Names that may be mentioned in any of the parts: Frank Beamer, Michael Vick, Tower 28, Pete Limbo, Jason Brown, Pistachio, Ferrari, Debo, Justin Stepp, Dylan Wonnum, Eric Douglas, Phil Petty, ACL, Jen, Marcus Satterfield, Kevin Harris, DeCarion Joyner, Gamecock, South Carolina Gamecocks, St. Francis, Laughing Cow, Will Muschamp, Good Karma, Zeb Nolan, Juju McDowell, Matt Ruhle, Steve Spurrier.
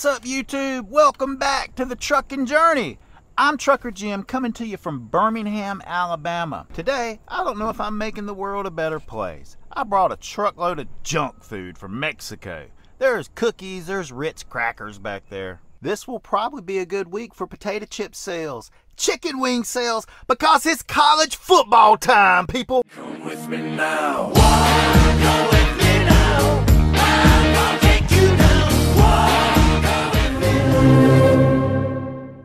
What's up, YouTube? Welcome back to the Trucking Journey. I'm Trucker Jim, coming to you from Birmingham, Alabama. Today, I don't know if I'm making the world a better place. I brought a truckload of junk food from Mexico. There's cookies, there's Ritz crackers back there. This will probably be a good week for potato chip sales, chicken wing sales, because it's college football time, people. Come with me now. Why?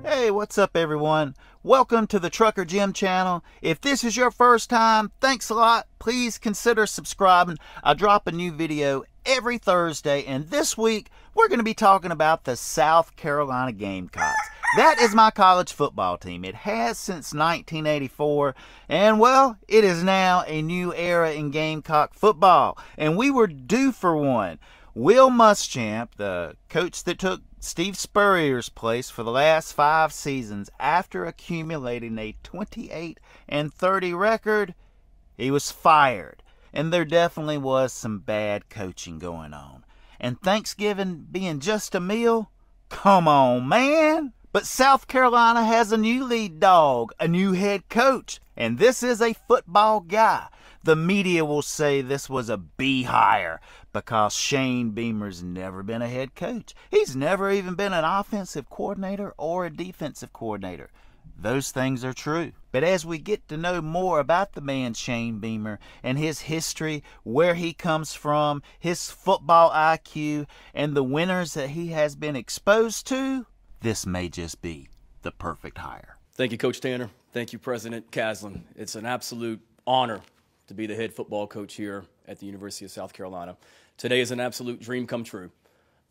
Hey, what's up, everyone? Welcome to the Trucker Jim channel. If this is your first time, thanks a lot. Please consider subscribing. I drop a new video every Thursday, and this week we're going to be talking about the South Carolina Gamecocks. That is my college football team. It has since 1984, and well, it is now a new era in Gamecock football, and we were due for one. Will Muschamp, the coach that took Steve Spurrier's place for the last 5 seasons, after accumulating a 28-30 record, he was fired. And there definitely was some bad coaching going on. And Thanksgiving being just a meal? Come on, man! But South Carolina has a new lead dog, a new head coach, and this is a football guy. The media will say this was a B hire because Shane Beamer's never been a head coach. He's never even been an offensive coordinator or a defensive coordinator. Those things are true. But as we get to know more about the man Shane Beamer and his history, where he comes from, his football IQ, and the winners that he has been exposed to, this may just be the perfect hire. Thank you, Coach Tanner. Thank you, President Kaslan. It's an absolute honor to be the head football coach here at the University of South Carolina. Today is an absolute dream come true.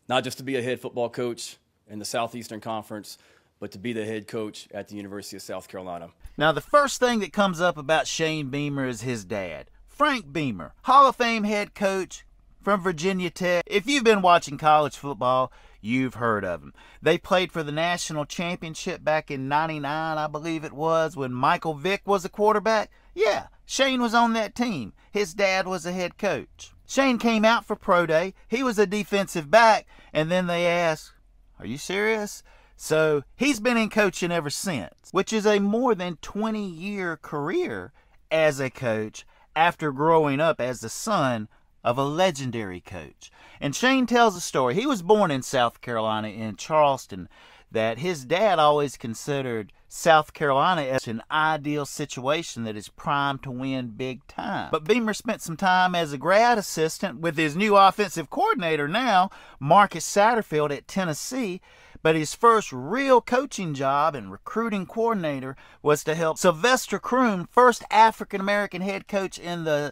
Not just to be a head football coach in the Southeastern Conference, but to be the head coach at the University of South Carolina. Now, the first thing that comes up about Shane Beamer is his dad, Frank Beamer, Hall of Fame head coach from Virginia Tech. If you've been watching college football, you've heard of them. They played for the national championship back in '99, I believe it was, when Michael Vick was the quarterback. Yeah, Shane was on that team. His dad was a head coach. Shane came out for pro day. He was a defensive back, and then they asked, "Are you serious?" So he's been in coaching ever since, which is a more than 20-year career as a coach after growing up as the son of a legendary coach. And Shane tells a story. He was born in South Carolina in Charleston, that his dad always considered South Carolina as an ideal situation that is primed to win big time. But Beamer spent some time as a grad assistant with his new offensive coordinator now, Marcus Satterfield, at Tennessee, but his first real coaching job and recruiting coordinator was to help Sylvester Croom, first African-American head coach in the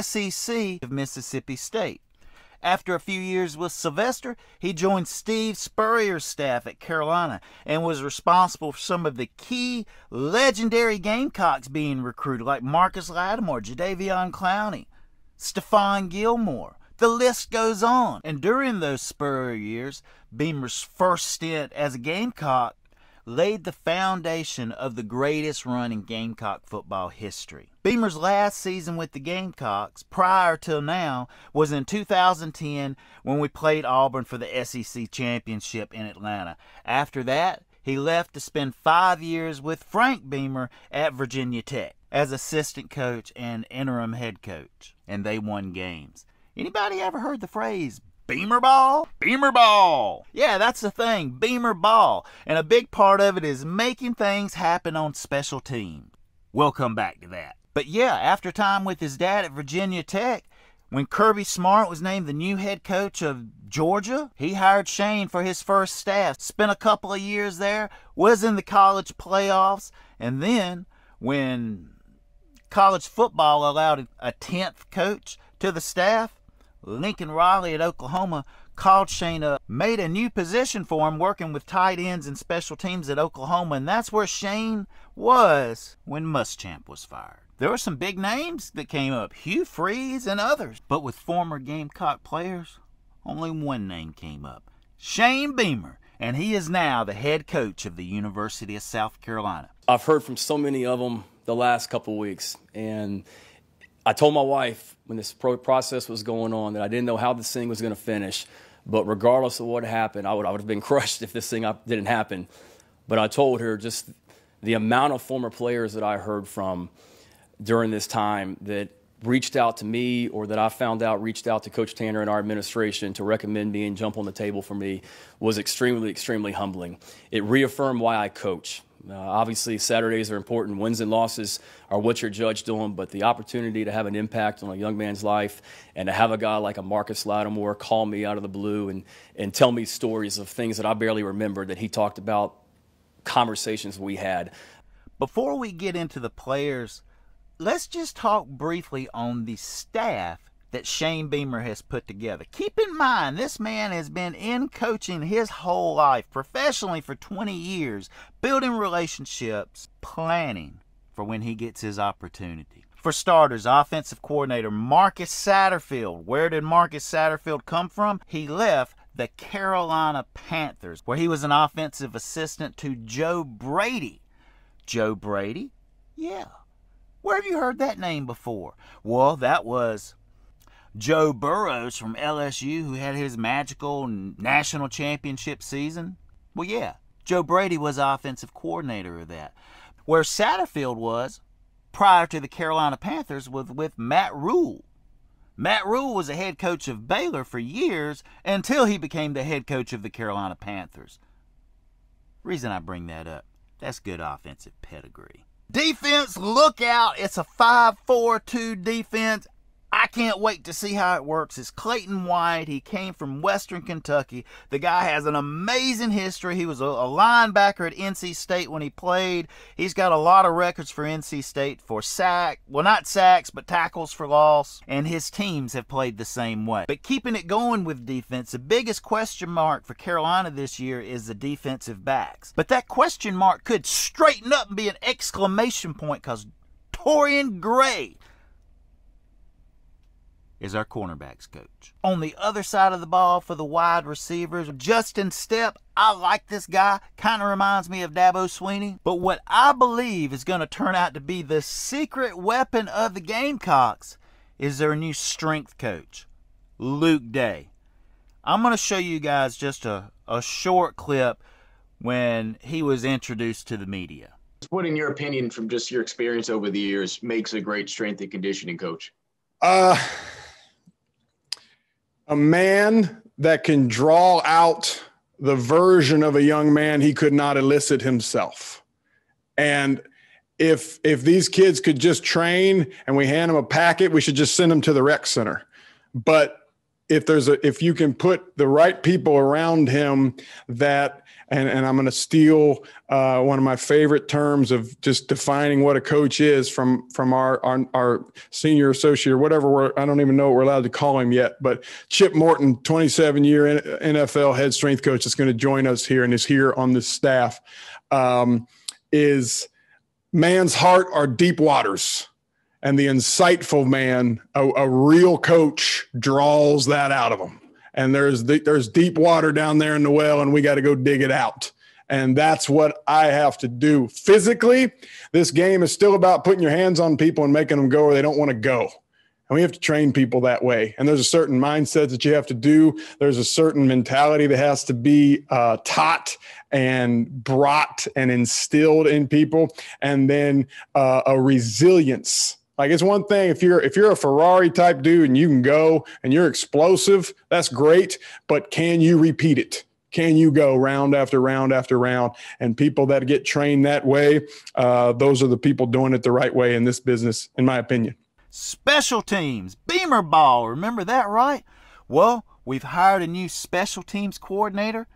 SEC of Mississippi State. After a few years with Sylvester, he joined Steve Spurrier's staff at Carolina and was responsible for some of the key legendary Gamecocks being recruited, like Marcus Lattimore, Jadeveon Clowney, Stephon Gilmore. The list goes on. And during those Spurrier years, Beamer's first stint as a Gamecock laid the foundation of the greatest run in Gamecock football history. Beamer's last season with the Gamecocks, prior till now, was in 2010 when we played Auburn for the SEC Championship in Atlanta. After that, he left to spend 5 years with Frank Beamer at Virginia Tech as assistant coach and interim head coach, and they won games. Anybody ever heard the phrase Beamer ball? Beamer ball! Yeah, that's the thing, Beamer ball. And a big part of it is making things happen on special teams. We'll come back to that. But yeah, after time with his dad at Virginia Tech, when Kirby Smart was named the new head coach of Georgia, he hired Shane for his first staff, spent a couple of years there, was in the college playoffs, and then when college football allowed a 10th coach to the staff, Lincoln Riley at Oklahoma called Shane up, made a new position for him working with tight ends and special teams at Oklahoma, and that's where Shane was when Muschamp was fired. There were some big names that came up, Hugh Freeze and others, but with former Gamecock players, only one name came up, Shane Beamer, and he is now the head coach of the University of South Carolina. I've heard from so many of them the last couple weeks, and I told my wife when this process was going on that I didn't know how this thing was going to finish, But regardless of what happened, I would have been crushed if this thing didn't happen. But I told her just the amount of former players that I heard from during this time that reached out to me or that I found out reached out to Coach Tanner and our administration to recommend me and jump on the table for me was extremely, extremely humbling. It reaffirmed why I coach. Obviously, Saturdays are important. Wins and losses are what you're judged on, but the opportunity to have an impact on a young man's life and to have a guy like a Marcus Lattimore call me out of the blue and tell me stories of things that I barely remember that he talked about, conversations we had. Before we get into the players, let's just talk briefly on the staff that Shane Beamer has put together. Keep in mind, this man has been in coaching his whole life, professionally for 20 years, building relationships, planning for when he gets his opportunity. For starters, offensive coordinator Marcus Satterfield. Where did Marcus Satterfield come from? He left the Carolina Panthers, where he was an offensive assistant to Joe Brady. Joe Brady? Yeah. Where have you heard that name before? Well, that was Joe Burrows from LSU, who had his magical national championship season. Well, yeah, Joe Brady was offensive coordinator of that. Where Satterfield was, prior to the Carolina Panthers, was with Matt Ruhle. Matt Ruhle was a head coach of Baylor for years until he became the head coach of the Carolina Panthers. Reason I bring that up, that's good offensive pedigree. Defense, look out. It's a 5-4-2 defense. I can't wait to see how it works. It's Clayton White. He came from Western Kentucky. The guy has an amazing history. He was a linebacker at NC State when he played. He's got a lot of records for NC State for sack. Well, not sacks, but tackles for loss. And his teams have played the same way. But keeping it going with defense, the biggest question mark for Carolina this year is the defensive backs. But that question mark could straighten up and be an exclamation point because Torian Gray is our cornerbacks coach. On the other side of the ball for the wide receivers, Justin Stepp, I like this guy, kind of reminds me of Dabo Sweeney. But what I believe is going to turn out to be the secret weapon of the Gamecocks is their new strength coach, Luke Day. I'm going to show you guys just a short clip when he was introduced to the media. What, in your opinion, from just your experience over the years, makes a great strength and conditioning coach? A man that can draw out the version of a young man he could not elicit himself. And if these kids could just train and we hand them a packet, we should just send them to the rec center. But if you can put the right people around him that, and I'm going to steal one of my favorite terms of just defining what a coach is from our senior associate or whatever, I don't even know what we're allowed to call him yet, but Chip Morton, 27-year NFL head strength coach that's going to join us here and is here on this staff, is man's heart are deep waters. And the insightful man, a real coach, draws that out of him. And there's deep water down there in the well, and we got to go dig it out. And that's what I have to do physically. This game is still about putting your hands on people and making them go where they don't want to go. And we have to train people that way. And there's a certain mindset that you have to do. There's a certain mentality that has to be taught and brought and instilled in people. And then a resilience. Like, it's one thing if you're a Ferrari type dude and you can go and you're explosive, that's great. But can you repeat it? Can you go round after round after round? And people that get trained that way, those are the people doing it the right way in this business, in my opinion. Special teams, Beamer ball. Remember that, right? Well, we've hired a new special teams coordinator,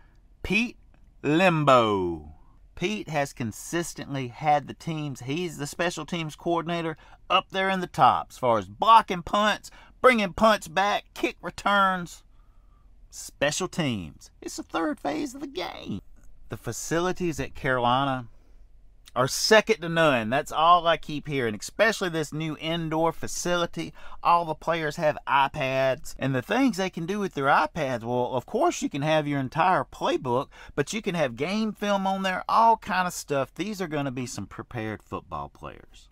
Pete Limbo. Pete has consistently had the teams. He's the special teams coordinator up there in the top as far as blocking punts, bringing punts back, kick returns, special teams. It's the third phase of the game. The facilities at Carolina are second to none. That's all I keep hearing, especially this new indoor facility. All the players have iPads, and the things they can do with their iPads, well, of course you can have your entire playbook, but you can have game film on there, all kind of stuff. These are going to be some prepared football players.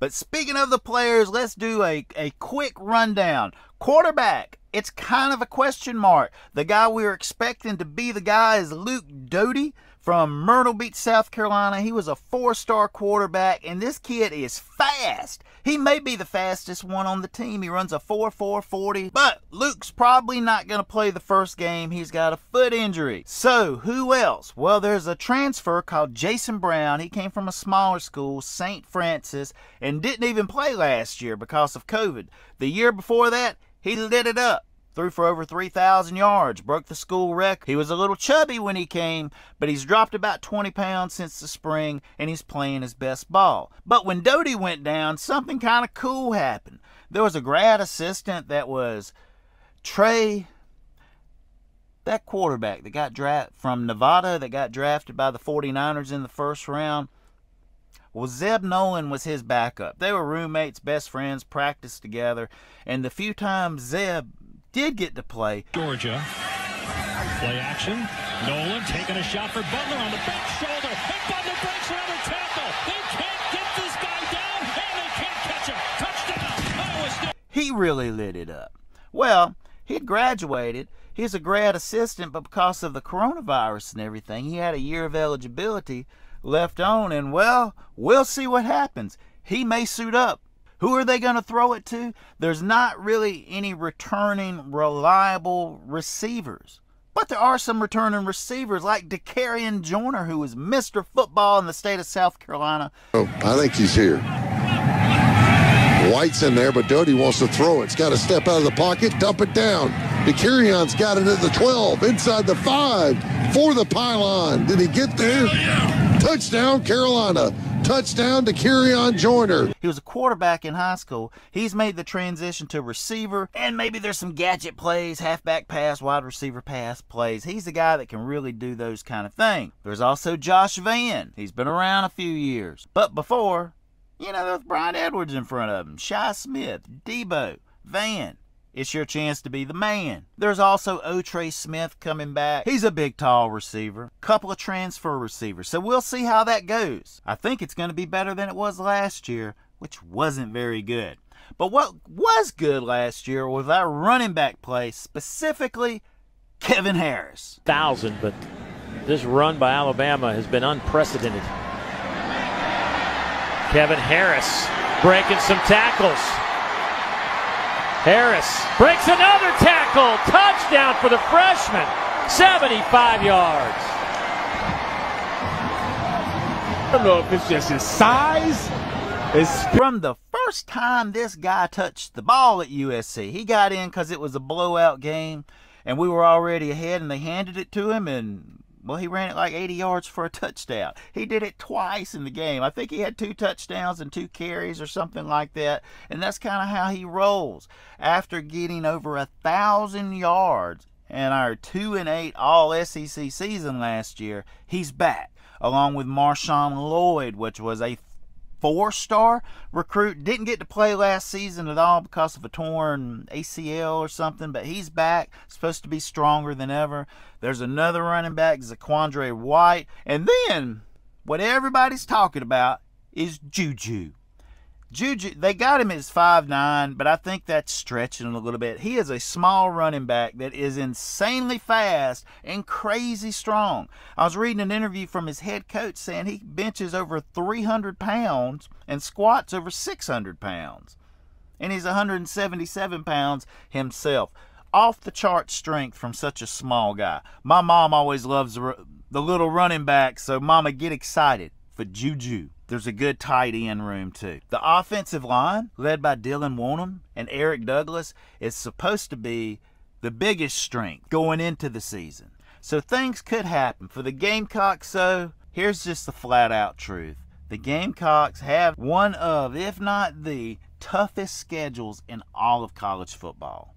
But speaking of the players, let's do a quick rundown. Quarterback, it's kind of a question mark. The guy we were expecting to be the guy is Luke Doty from Myrtle Beach, South Carolina. He was a 4-star quarterback, and this kid is fast. He may be the fastest one on the team. He runs a 4.40, but Luke's probably not going to play the first game. He's got a foot injury. So who else? Well, there's a transfer called Jason Brown. He came from a smaller school, St. Francis, and didn't even play last year because of COVID. The year before that, he lit it up. Threw for over 3,000 yards, broke the school record. He was a little chubby when he came, but he's dropped about 20 pounds since the spring, and he's playing his best ball. But when Doty went down, something kind of cool happened. There was a grad assistant that was Trey, that quarterback that got drafted from Nevada, that got drafted by the 49ers in the first round. Well, Zeb Nolan was his backup. They were roommates, best friends, practiced together, and the few times Zeb did get to play. Georgia, play action, Nolan taking a shot for Butler on the back shoulder, and Butler breaks another tackle. They can't get this guy down, and they can't catch him. Touchdown, Iowa State. He really lit it up. Well, he had graduated. He's a grad assistant, but because of the coronavirus and everything, he had a year of eligibility left on, and well, we'll see what happens. He may suit up. Who are they going to throw it to? There's not really any returning reliable receivers. But there are some returning receivers like DeCarion Joyner, who is Mr. Football in the state of South Carolina. Oh, I think he's here. White's in there, but Doty wants to throw it. It's got to step out of the pocket, dump it down. DeCarion's got it at the 12, inside the 5, for the pylon. Did he get there? Oh, yeah. Touchdown, Carolina. Touchdown to Torian Gray. He was a quarterback in high school. He's made the transition to receiver, and maybe there's some gadget plays, halfback pass, wide receiver pass plays. He's the guy that can really do those kind of things. There's also Josh Vann. He's been around a few years. But before, you know, there was Brian Edwards in front of him, Shy Smith, Debo, Vann. It's your chance to be the man. There's also Otrey Smith coming back. He's a big, tall receiver. Couple of transfer receivers. So we'll see how that goes. I think it's going to be better than it was last year, which wasn't very good. But what was good last year was our running back play, specifically Kevin Harris. But this run by Alabama has been unprecedented. Kevin Harris breaking some tackles. Harris breaks another tackle. Touchdown for the freshman. 75 yards. I don't know if it's just his size. From the first time this guy touched the ball at USC, he got in because it was a blowout game, and we were already ahead, and they handed it to him, and, well, he ran it like 80 yards for a touchdown. He did it twice in the game. I think he had 2 touchdowns and 2 carries or something like that, and that's kind of how he rolls. After getting over 1,000 yards in our 2-8 All-SEC season last year, he's back, along with Marshawn Lloyd, which was a 4-star recruit. Didn't get to play last season at all because of a torn ACL or something, but he's back, supposed to be stronger than ever. There's another running back, Zaquandre White. And then what everybody's talking about is Juju. Juju, they got him as 5'9", but I think that's stretching a little bit. He is a small running back that is insanely fast and crazy strong. I was reading an interview from his head coach saying he benches over 300 pounds and squats over 600 pounds. And he's 177 pounds himself. Off the chart strength from such a small guy. My mom always loves the little running back, so Mama, get excited for Juju. There's a good tight end room, too. The offensive line, led by Dylan Wonnum and Eric Douglas, is supposed to be the biggest strength going into the season. So things could happen. For the Gamecocks, so here's just the flat-out truth. The Gamecocks have one of, if not the, toughest schedules in all of college football.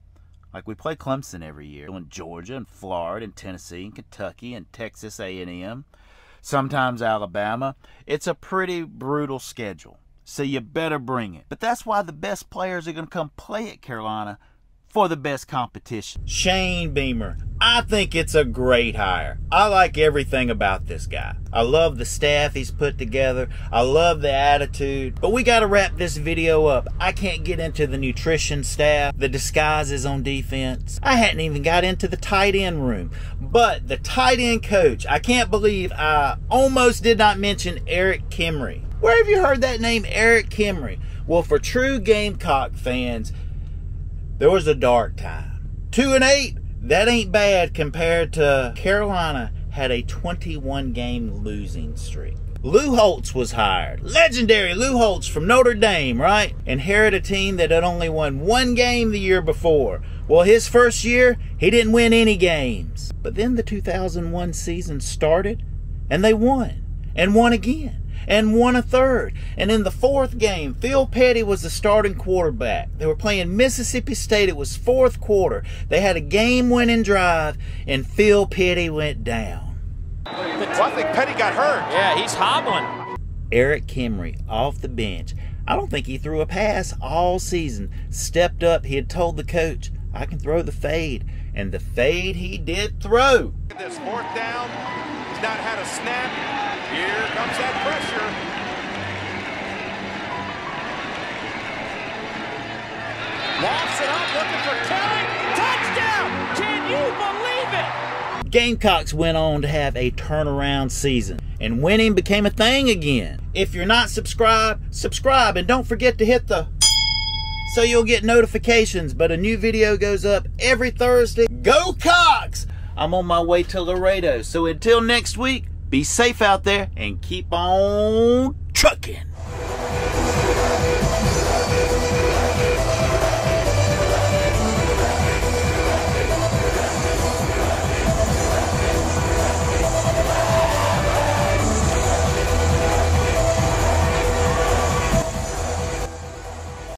Like, we play Clemson every year, and Georgia, and Florida, and Tennessee, and Kentucky, and Texas A&M. Sometimes Alabama. It's a pretty brutal schedule, so you better bring it. But that's why the best players are going to come play at Carolina for the best competition. Shane Beamer, I think it's a great hire. I like everything about this guy. I love the staff he's put together. I love the attitude. But we got to wrap this video up. I can't get into the nutrition staff, the disguises on defense. I hadn't even got into the tight end room. But the tight end coach, I can't believe I almost did not mention Erik Kimberly. Where have you heard that name, Erik Kimberly? Well, for true Gamecock fans, there was a dark time. 2-8, that ain't bad compared to Carolina had a 21-game losing streak. Lou Holtz was hired. Legendary Lou Holtz from Notre Dame, right? Inherited a team that had only won one game the year before. Well, his first year, he didn't win any games. But then the 2001 season started, and they won, and won again, and won a third. And in the fourth game, Phil Petty was the starting quarterback. They were playing Mississippi State. It was fourth quarter. They had a game-winning drive, and Phil Petty went down. Well, I think Petty got hurt. Yeah, he's hobbling. Erik Kimberly off the bench. I don't think he threw a pass all season. Stepped up. He had told the coach, I can throw the fade. And the fade he did throw. This fourth down, he's not had a snap. Here comes that pressure. Lofts it up, looking for Kelly. Touchdown! Can you believe it? Gamecocks went on to have a turnaround season, and winning became a thing again. If you're not subscribed, subscribe, and don't forget to hit the so you'll get notifications. But a new video goes up every Thursday. Go Cocks! I'm on my way to Laredo, so until next week, be safe out there and keep on trucking.